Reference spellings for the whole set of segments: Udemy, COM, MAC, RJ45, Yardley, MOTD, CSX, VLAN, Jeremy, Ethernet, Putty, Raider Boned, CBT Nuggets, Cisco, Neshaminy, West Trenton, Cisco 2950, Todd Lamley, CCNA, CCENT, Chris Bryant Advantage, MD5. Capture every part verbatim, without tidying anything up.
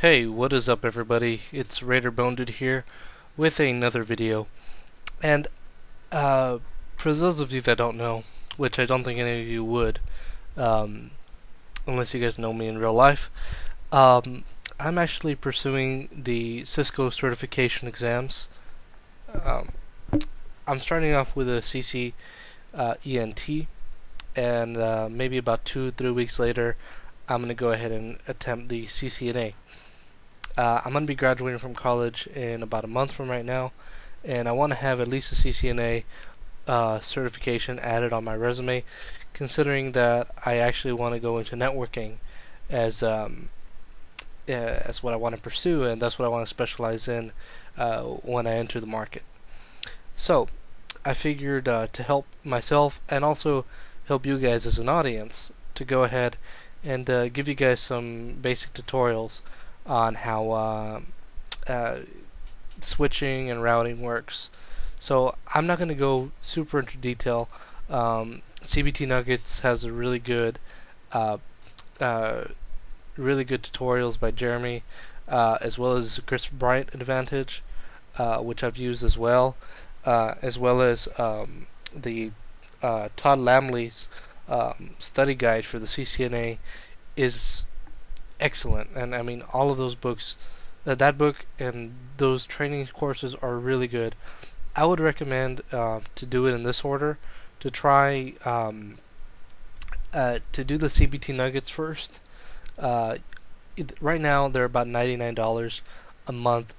Hey, what is up everybody? It's Raider Boned here with another video. And uh, for those of you that don't know, which I don't think any of you would, um, unless you guys know me in real life, um, I'm actually pursuing the Cisco certification exams. Um, I'm starting off with a C C E N T, and uh, maybe about two, three weeks later, I'm going to go ahead and attempt the C C N A. Uh, I'm going to be graduating from college in about a month from right now, and I want to have at least a C C N A uh, certification added on my resume, considering that I actually want to go into networking as um, uh, as what I want to pursue, and that's what I want to specialize in uh, when I enter the market. So I figured uh, to help myself and also help you guys as an audience to go ahead and uh, give you guys some basic tutorials on how uh, uh, switching and routing works. So I'm not going to go super into detail. um, C B T Nuggets has a really good uh, uh, really good tutorials by Jeremy, uh, as well as Chris Bryant Advantage, uh, which I've used as well, uh, as well as um, the uh, Todd Lamley's um, study guide for the C C N A is excellent. And I mean, all of those books, uh, that book and those training courses are really good. I would recommend uh, to do it in this order, to try um, uh, to do the C B T Nuggets first. Uh, it, right now they're about ninety-nine dollars a month,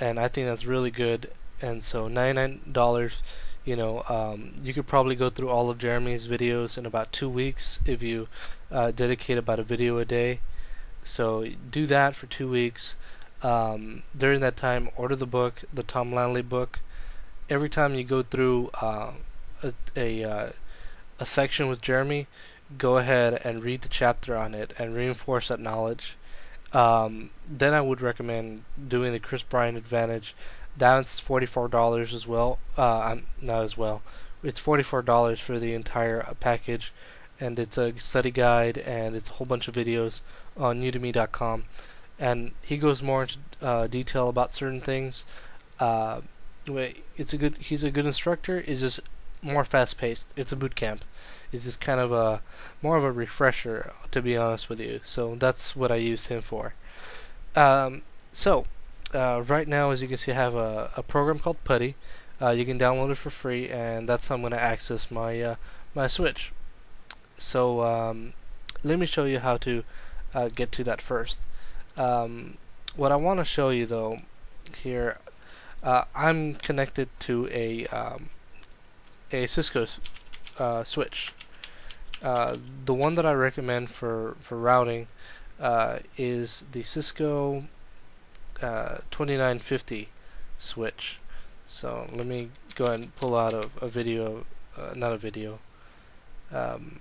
and I think that's really good. And so ninety-nine dollars, you know, um, you could probably go through all of Jeremy's videos in about two weeks if you uh, dedicate about a video a day. So do that for two weeks. Um, during that time, order the book, the Tom Lanley book. Every time you go through uh, a a, uh, a section with Jeremy, go ahead and read the chapter on it and reinforce that knowledge. Um, then I would recommend doing the Chris Bryant Advantage. That's forty-four dollars as well. Uh, I'm not as well. It's forty-four dollars for the entire package, and it's a study guide, and it's a whole bunch of videos on udemy dot com, and he goes more into uh, detail about certain things. Uh, it's a good. He's a good instructor. It's just more fast-paced. It's a boot camp. It's just kind of a more of a refresher, to be honest with you. So that's what I used him for. Um, so uh, right now, as you can see, I have a, a program called Putty. Uh, you can download it for free, and that's how I'm going to access my uh, my switch. So um, let me show you how to uh, get to that first. Um, what I want to show you though here, uh, I'm connected to a um, a Cisco uh, switch. Uh, the one that I recommend for for routing uh, is the Cisco uh, twenty-nine fifty switch. So let me go ahead and pull out a, a video, uh, not a video. Um,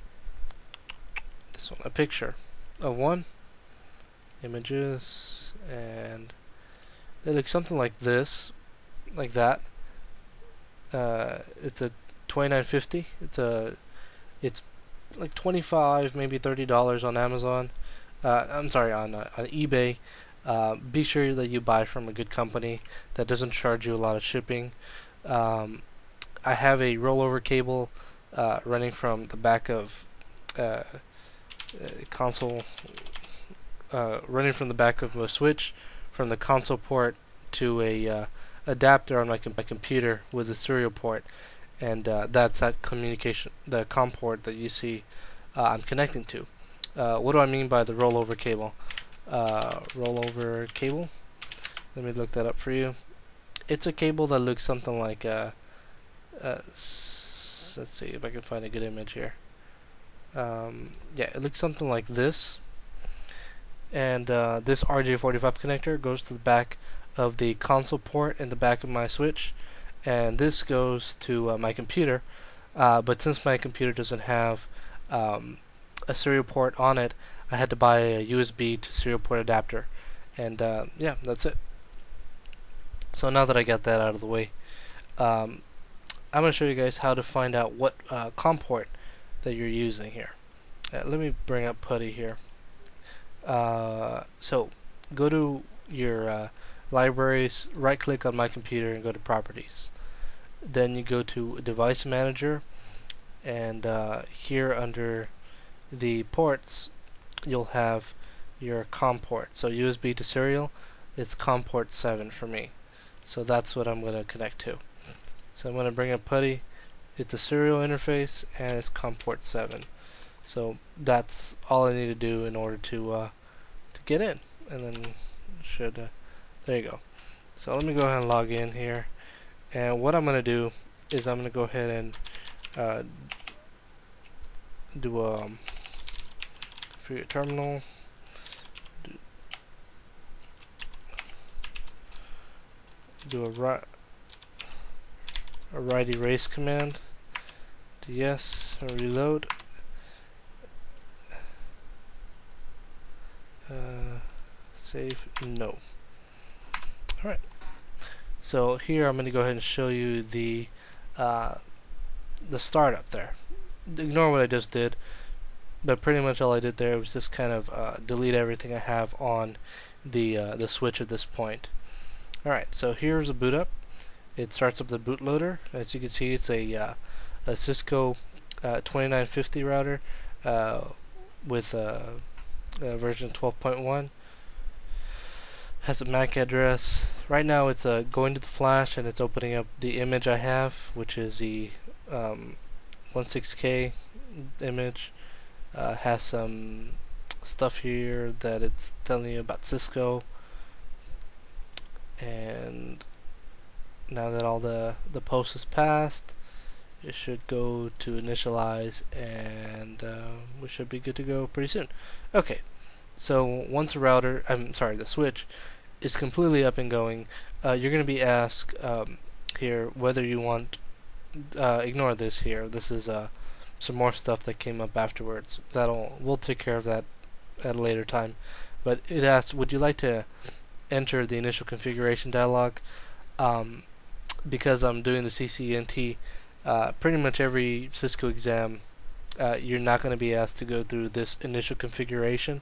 This one, a picture of one, images, and they look something like this, like that. Uh, it's a twenty-nine fifty. It's a, it's like twenty-five, maybe thirty dollars on Amazon. Uh, I'm sorry, on uh, on eBay. Uh, be sure that you buy from a good company that doesn't charge you a lot of shipping. Um, I have a rollover cable uh, running from the back of. Uh, Uh, console uh, running from the back of my switch from the console port to a uh, adapter on my, com my computer with a serial port, and uh, that's that communication, the COM port that you see uh, I'm connecting to. Uh, what do I mean by the rollover cable? Uh, rollover cable, let me look that up for you. It's a cable that looks something like a, a s let's see if I can find a good image here. Um, yeah, it looks something like this, and uh, this R J forty-five connector goes to the back of the console port in the back of my switch, and this goes to uh, my computer. Uh, but since my computer doesn't have um, a serial port on it, I had to buy a U S B to serial port adapter, and uh, yeah, that's it. So now that I got that out of the way, um, I'm going to show you guys how to find out what uh, COM port that you're using here. Uh, let me bring up Putty here. Uh, so go to your uh, libraries, right click on my computer and go to properties. Then you go to device manager, and uh, here under the ports you'll have your COM port. So U S B to serial, it's COM port seven for me. So that's what I'm going to connect to. So I'm going to bring up Putty. It's a serial interface and it's COM port seven. So that's all I need to do in order to uh, to get in. And then should uh, there you go. So let me go ahead and log in here. And what I'm going to do is I'm going to go ahead and uh, do a um, configure terminal. Do, do a right a right erase command. Yes, reload. Uh, save no. All right. So here I'm going to go ahead and show you the uh, the startup there. Ignore what I just did, but pretty much all I did there was just kind of uh, delete everything I have on the uh, the switch at this point. All right. So here's a boot up. It starts up the bootloader. As you can see, it's a uh, a Cisco uh, twenty-nine fifty router uh, with a uh, uh, version twelve point one. Has a MAC address. Right now it's uh, going to the flash and it's opening up the image I have, which is the um, sixteen K image. Uh, has some stuff here that it's telling you about Cisco, and now that all the, the post is passed, it should go to initialize, and uh, we should be good to go pretty soon. Okay, so once the router, I'm sorry, the switch is completely up and going, uh, you're going to be asked um, here whether you want, uh, ignore this here, this is uh, some more stuff that came up afterwards, that'll, we'll take care of that at a later time, but it asks, would you like to enter the initial configuration dialog? Um, because I'm doing the C C N T, uh, pretty much every Cisco exam, uh, you're not going to be asked to go through this initial configuration.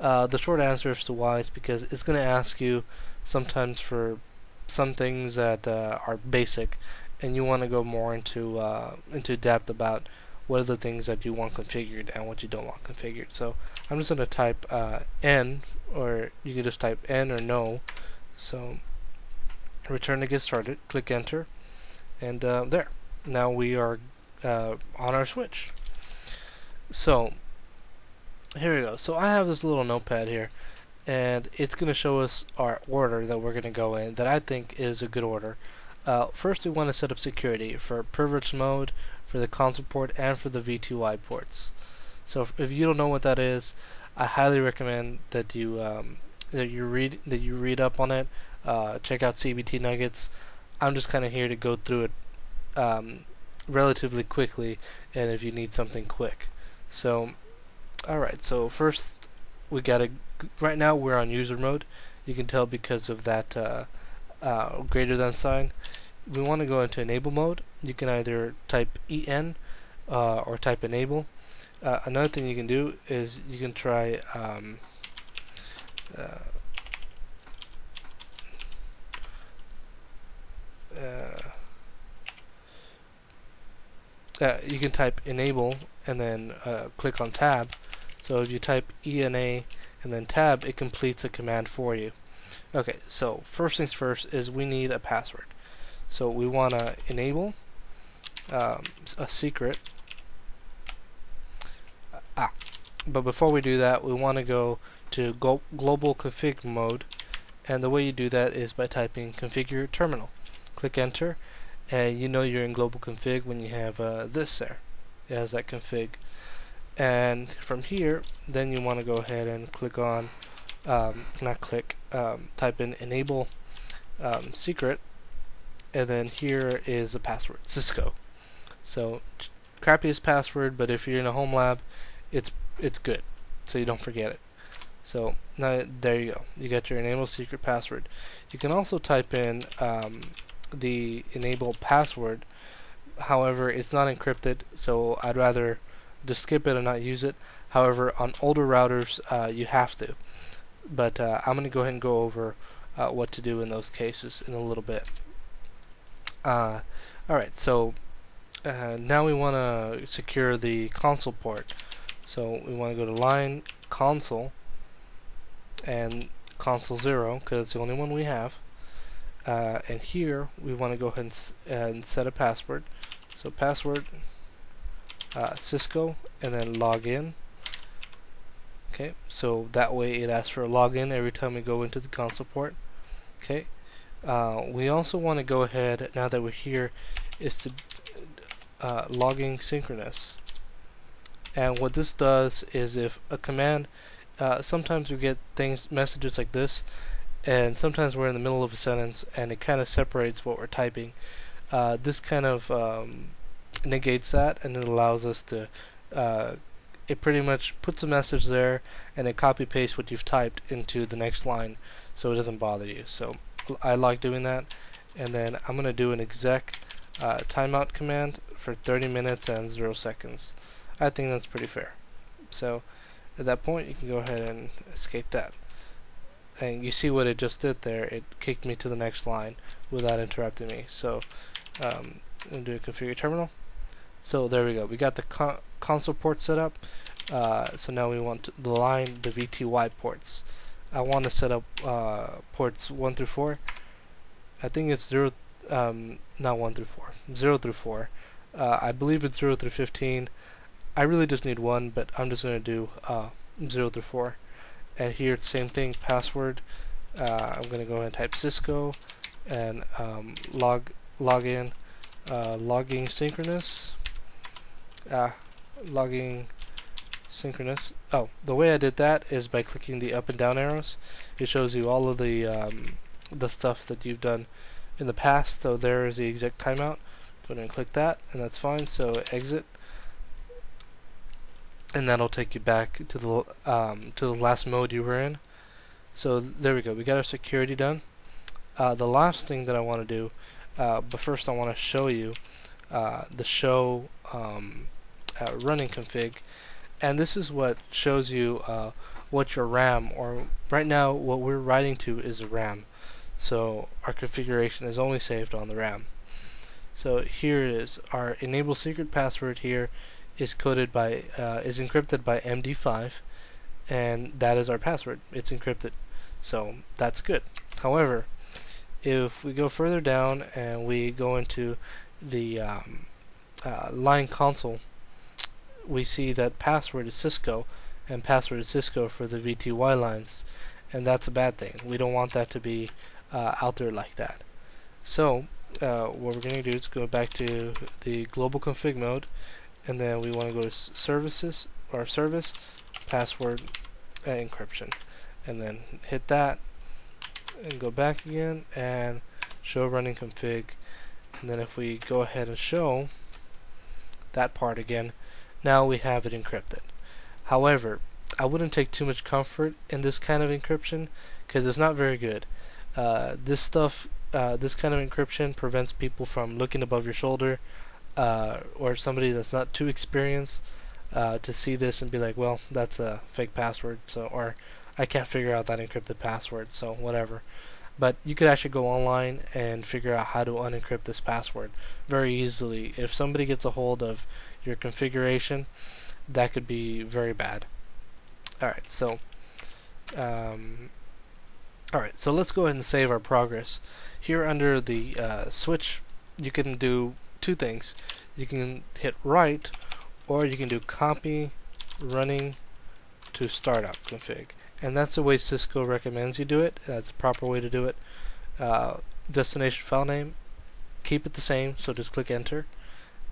Uh, the short answer as to why is because it's going to ask you sometimes for some things that uh, are basic, and you want to go more into uh, into depth about what are the things that you want configured and what you don't want configured. So I'm just going to type uh, N, or you can just type N or no. So return to get started, click enter, and uh, there. Now we are uh, on our switch. So here we go. So I have this little notepad here, and it's going to show us our order that we're going to go in, that I think is a good order. Uh, first we want to set up security for privileged mode, for the console port, and for the V two I ports. So if, if you don't know what that is, I highly recommend that you um, that you read that you read up on it. Uh, check out C B T Nuggets. I'm just kind of here to go through it um, relatively quickly, and if you need something quick. So, alright, so first we gotta, right now we're on user mode. You can tell because of that uh, uh, greater than sign. We want to go into enable mode. You can either type E N uh, or type enable. Uh, another thing you can do is you can try um, uh, Uh, you can type enable and then uh, click on tab. So if you type E N A and then tab, it completes a command for you. Okay, so first things first is we need a password. So we want to enable um, a secret. Ah, but before we do that, we want to go to go global config mode, and the way you do that is by typing configure terminal. Click enter, and you know you're in global config when you have uh, this there. It has that config, and from here then you want to go ahead and click on um, not click um, type in enable um, secret, and then here is the password, Cisco. So crappiest password, but if you're in a home lab, it's it's good, so you don't forget it. So now there you go, you got your enable secret password. You can also type in um, the enable password, however it's not encrypted, so I'd rather just skip it and not use it. However, on older routers uh, you have to, but uh, I'm going to go ahead and go over uh, what to do in those cases in a little bit. Uh, alright, so uh, now we want to secure the console port. So we want to go to line console and console zero because it's the only one we have. Uh, and here we want to go ahead and, s and set a password. So password uh, Cisco and then login. Okay, so that way it asks for a login every time we go into the console port. Okay, uh, we also want to go ahead, now that we're here, is to uh, logging synchronous. And what this does is if a command, uh, sometimes we get things, messages like this, and sometimes we're in the middle of a sentence and it kind of separates what we're typing. Uh, this kind of um, negates that, and it allows us to, uh, it pretty much puts a message there and it copy pastes what you've typed into the next line so it doesn't bother you. So I like doing that. And then I'm going to do an exec uh, timeout command for thirty minutes and zero seconds. I think that's pretty fair. So at that point you can go ahead and escape that. And you see what it just did there, it kicked me to the next line without interrupting me. So um, I'm going to do a configure terminal. So there we go, we got the con console port set up. Uh, so now we want the line, the V T Y ports. I want to set up uh, ports one through four. I think it's zero, um, not one through four, zero through four. Uh, I believe it's zero through fifteen. I really just need one, but I'm just going to do uh, zero through four. And here it's the same thing, password. Uh, I'm going to go ahead and type Cisco and um, log login, uh, logging synchronous, uh, logging synchronous. Oh, the way I did that is by clicking the up and down arrows. It shows you all of the um, the stuff that you've done in the past. So there is the exec timeout. Go ahead and click that, and that's fine. So exit. And that'll take you back to the um, to the last mode you were in. So there we go. We got our security done. Uh, the last thing that I want to do, uh, but first I want to show you uh, the show um, uh, running config, and this is what shows you uh, what your RAM, or right now what we're writing to is a RAM. So our configuration is only saved on the RAM. So here it is. Our enable secret password here is coded by uh, is encrypted by M D five, and that is our password. It's encrypted, so that's good. However, if we go further down and we go into the um, uh, line console, we see that password is Cisco, and password is Cisco for the V T Y lines, and that's a bad thing. We don't want that to be uh, out there like that. So uh, what we're going to do is go back to the global config mode. And then we want to go to services, or service, password, uh, encryption, and then hit that, and go back again and show running config. And then if we go ahead and show that part again, now we have it encrypted. However, I wouldn't take too much comfort in this kind of encryption because it's not very good. Uh, this stuff, uh, this kind of encryption prevents people from looking above your shoulder. Uh, or somebody that's not too experienced uh, to see this and be like, well, that's a fake password, so, or I can't figure out that encrypted password, so whatever. But you could actually go online and figure out how to unencrypt this password very easily. If somebody gets a hold of your configuration, that could be very bad. Alright, so um, alright, so let's go ahead and save our progress. Here under the uh, switch, you can do two things. You can hit right, or you can do copy running to startup config, and that's the way Cisco recommends you do it. That's the proper way to do it. Uh, destination file name, keep it the same, so just click enter.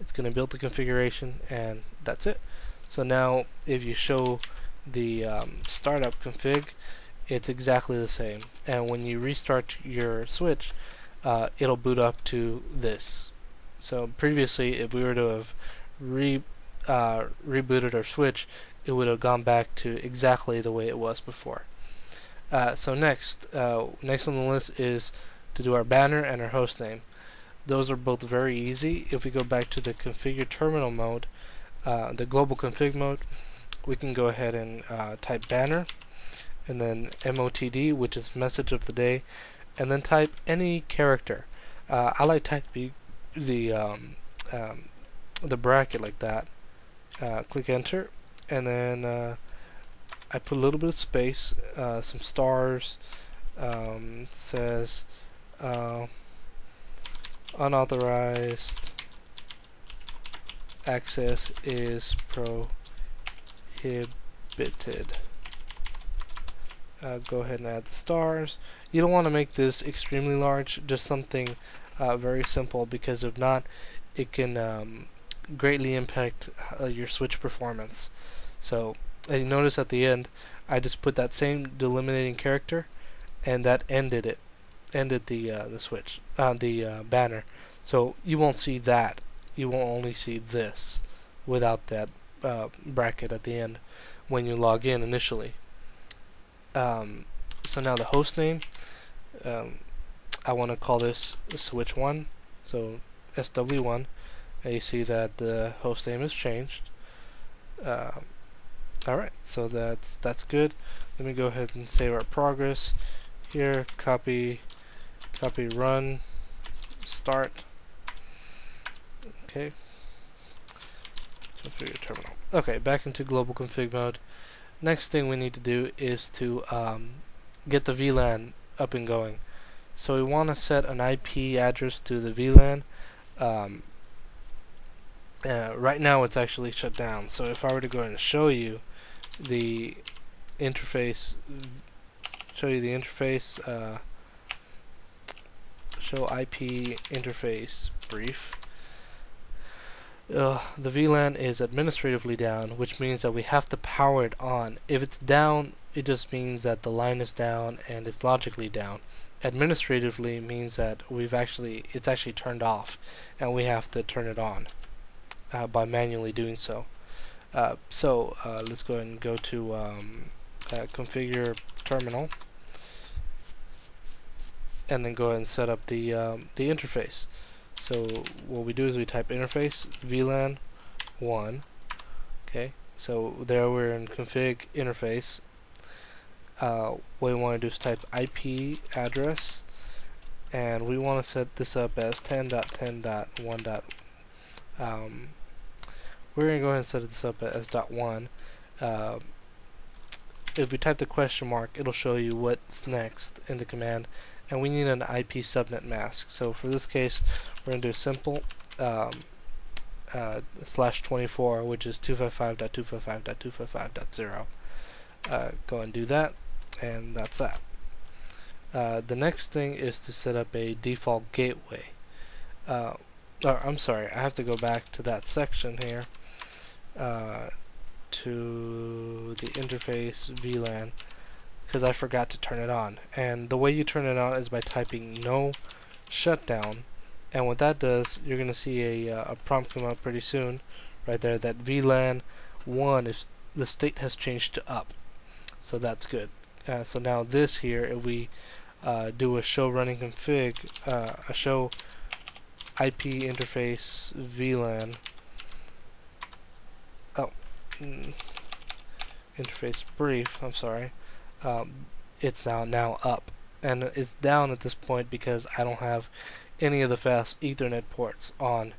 It's going to build the configuration, and that's it. So now if you show the um, startup config, it's exactly the same, and when you restart your switch, uh, it'll boot up to this. So previously, if we were to have re, uh, rebooted our switch, it would have gone back to exactly the way it was before. Uh, so next, uh, next on the list is to do our banner and our host name. Those are both very easy. If we go back to the configure terminal mode, uh, the global config mode, we can go ahead and uh, type banner, and then M O T D, which is message of the day, and then type any character. Uh, I like typing the um, um, the bracket like that. Uh, click enter, and then uh, I put a little bit of space, uh, some stars. Um, says uh, unauthorized access is prohibited. Uh, go ahead and add the stars. You don't want to make this extremely large, just something uh, very simple, because if not, it can um, greatly impact uh, your switch performance. So, and you notice at the end, I just put that same delimiting character, and that ended it, ended the uh, the switch, uh, the uh, banner. So you won't see that. You will only see this without that uh, bracket at the end when you log in initially. Um, so now the host name, um, I want to call this switch one, so S W one, and you see that the host name is changed. Uh, alright, so that's that's good. Let me go ahead and save our progress here, copy, copy run, start, okay, configure terminal. Okay, back into global config mode. Next thing we need to do is to um, get the V LAN up and going. So we want to set an I P address to the V LAN. Um, uh, right now it's actually shut down. So if I were to go ahead and show you the interface, show you the interface, uh, show I P interface brief. Uh, the V LAN is administratively down, which means that we have to power it on. If it's down, it just means that the line is down and it's logically down. Administratively means that we've actually it's actually turned off, and we have to turn it on uh, by manually doing so. Uh, so uh, let's go ahead and go to um, uh, configure terminal, and then go ahead and set up the um, the interface. So what we do is we type interface V LAN one. Okay, so there we're in config interface. Uh, what we want to do is type I P address, and we want to set this up as ten dot ten dot one. Um, we're going to go ahead and set this up as dot one. Uh, if we type the question mark, it'll show you what's next in the command. And we need an I P subnet mask. So for this case, we're going to do simple um, uh, slash twenty-four, which is two fifty-five dot two fifty-five dot two fifty-five dot zero. Uh, go and do that, and that's that. Uh, the next thing is to set up a default gateway. Uh, or I'm sorry, I have to go back to that section here, uh, to the interface V LAN, because I forgot to turn it on. And the way you turn it on is by typing no shutdown, and what that does, you're gonna see a, uh, a prompt come up pretty soon right there that V LAN one is the state has changed to up, so that's good. Uh, so now this here, if we uh, do a show running config, uh, a show I P interface V LAN oh mm, interface brief, I'm sorry. Um, it's now now up, and it's down at this point because I don't have any of the fast Ethernet ports on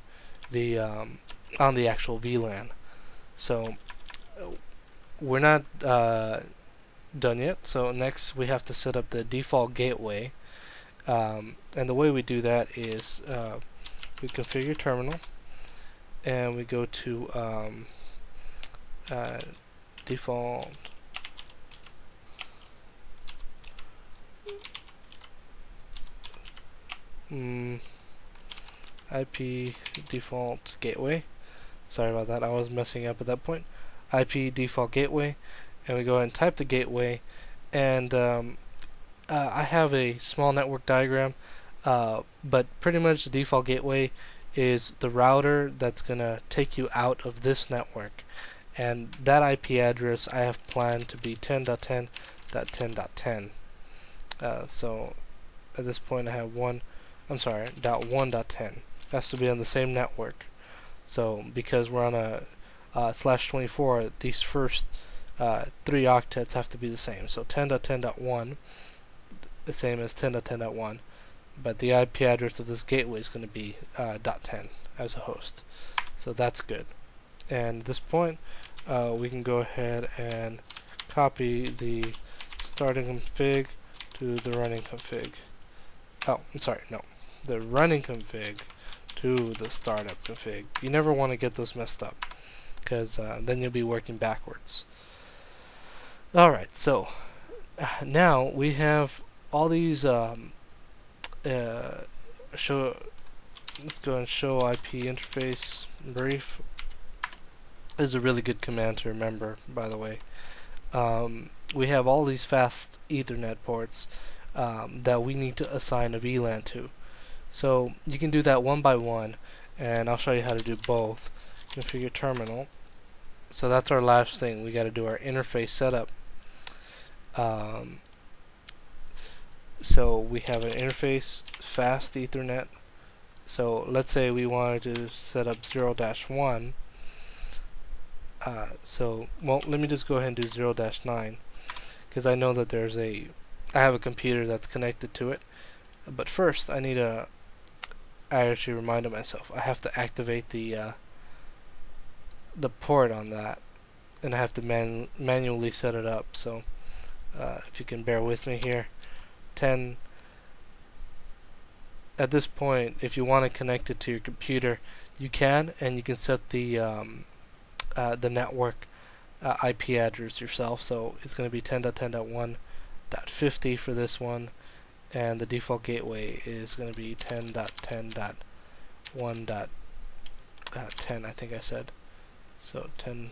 the um, on the actual V LAN. So we're not uh, done yet. So next we have to set up the default gateway, um, and the way we do that is uh, we configure terminal, and we go to um, uh, default. Mm, I P default gateway. Sorry about that, I was messing up at that point. I P default gateway, and we go ahead and type the gateway. And um, uh, I have a small network diagram, uh, but pretty much the default gateway is the router that's gonna take you out of this network, and that I P address I have planned to be ten dot ten dot ten dot ten. Uh, so at this point I have one. I'm sorry, dot one dot ten has to be on the same network. So because we're on a uh, slash twenty-four, these first uh, three octets have to be the same. So ten dot ten dot one, the same as ten dot ten dot one, but the I P address of this gateway is going to be uh, dot ten as a host. So that's good. And at this point, uh, we can go ahead and copy the starting config to the running config. Oh, I'm sorry, no. The running config to the startup config. You never want to get those messed up, because uh, then you'll be working backwards. Alright, so now we have all these um, uh, show. Let's go and show I P interface brief. This is a really good command to remember, by the way. Um, we have all these fast Ethernet ports um, that we need to assign a V LAN to. So you can do that one by one, and I'll show you how to do both. Configure terminal. So that's our last thing. We got to do our interface setup. Um, so we have an interface fast Ethernet. So let's say we wanted to set up zero dash one. Uh, so well, let me just go ahead and do zero dash nine, because I know that there's a I have a computer that's connected to it. But first, I need a. I actually reminded myself I have to activate the uh, the port on that, and I have to man manually set it up. So, uh, if you can bear with me here, ten. At this point, if you want to connect it to your computer, you can, and you can set the um, uh, the network uh, I P address yourself. So it's going to be ten dot ten dot one dot fifty for this one. And the default gateway is going to be ten dot ten dot one dot ten, I think I said. So ten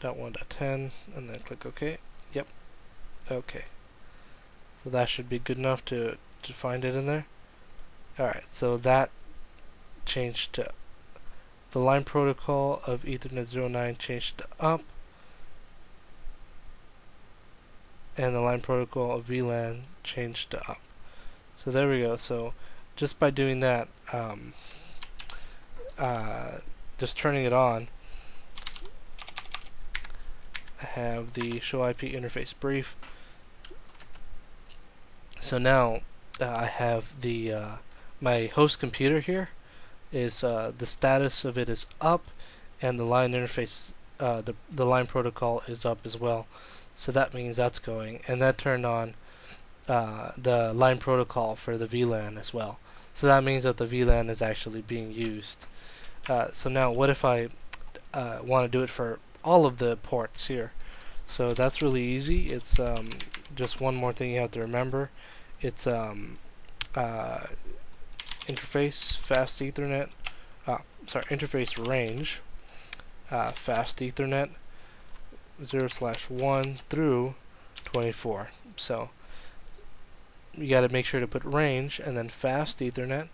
dot one dot ten, and then click OK. Yep. OK. So that should be good enough to, to find it in there. Alright, so that changed to the line protocol of Ethernet zero nine changed to up. And the line protocol of V LAN changed to up. So there we go. So just by doing that, um, uh, just turning it on, I have the show I P interface brief. So now uh, I have the uh, my host computer here is uh, the status of it is up, and the line interface uh, the the line protocol is up as well. So that means that's going, and that turned on uh, the line protocol for the V LAN as well. So that means that the V LAN is actually being used. Uh, so now what if I uh, want to do it for all of the ports here? So that's really easy. It's um, just one more thing you have to remember. It's um, uh, interface fast Ethernet, uh, sorry, interface range uh, fast Ethernet zero slash one through twenty-four. So you got to make sure to put range and then fast Ethernet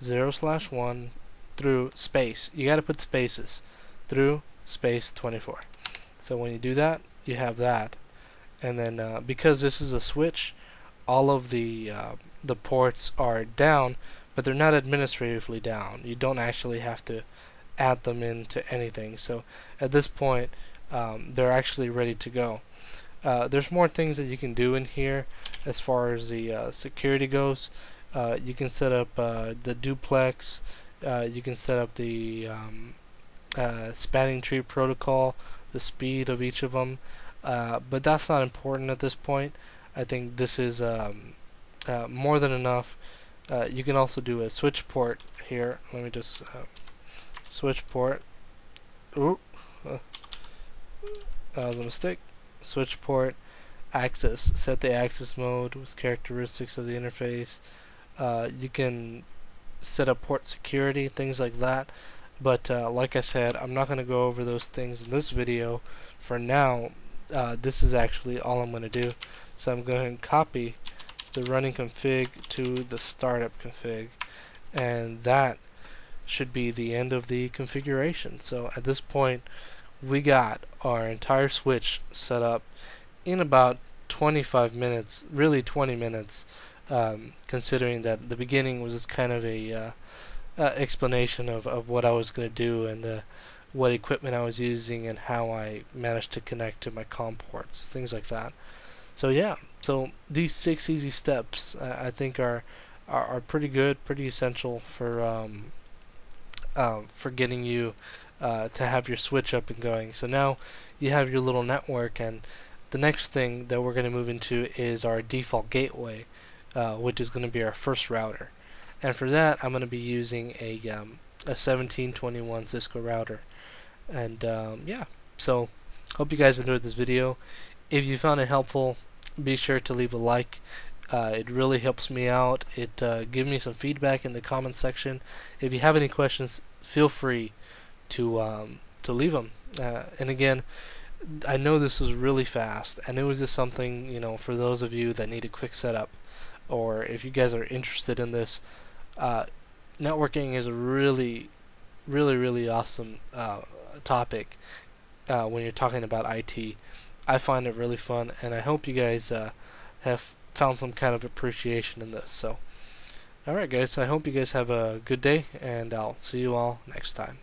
zero slash one through space. You got to put spaces through space twenty-four. So when you do that, you have that. And then uh, because this is a switch, all of the uh, the ports are down, but they're not administratively down. You don't actually have to add them into anything. So at this point, Um, they're actually ready to go. Uh, there's more things that you can do in here as far as the uh, security goes. Uh, you can set up uh, the duplex. Uh, you can set up the um, uh, spanning tree protocol, the speed of each of them. Uh, but that's not important at this point. I think this is um, uh, more than enough. Uh, you can also do a switch port here. Let me just uh, switch port. Ooh. Uh. That was a mistake. Switch port access. Set the access mode with characteristics of the interface. Uh, you can set up port security, things like that. But uh, like I said, I'm not going to go over those things in this video. For now, uh, this is actually all I'm going to do. So I'm going to copy the running config to the startup config. And that should be the end of the configuration. So at this point, we got our entire switch set up in about twenty-five minutes, really twenty minutes, um, considering that the beginning was just kind of a uh, uh, explanation of, of what I was going to do and uh, what equipment I was using and how I managed to connect to my COM ports, things like that. So yeah, so these six easy steps uh, I think are, are are pretty good, pretty essential for um, uh, for getting you uh, to have your switch up and going. So now you have your little network, and the next thing that we're going to move into is our default gateway, uh, which is going to be our first router. And for that, I'm going to be using a um, a seventeen twenty-one Cisco router. And um, yeah, so hope you guys enjoyed this video. If you found it helpful, be sure to leave a like. Uh, it really helps me out. It uh, give me some feedback in the comments section. If you have any questions, feel free to um, to leave them. Uh, and again, I know this was really fast, and it was just something, you know, for those of you that need a quick setup, or if you guys are interested in this. Uh, networking is a really, really, really awesome uh, topic uh, when you're talking about I T. I find it really fun, and I hope you guys uh, have found some kind of appreciation in this. So, alright guys, I hope you guys have a good day, and I'll see you all next time.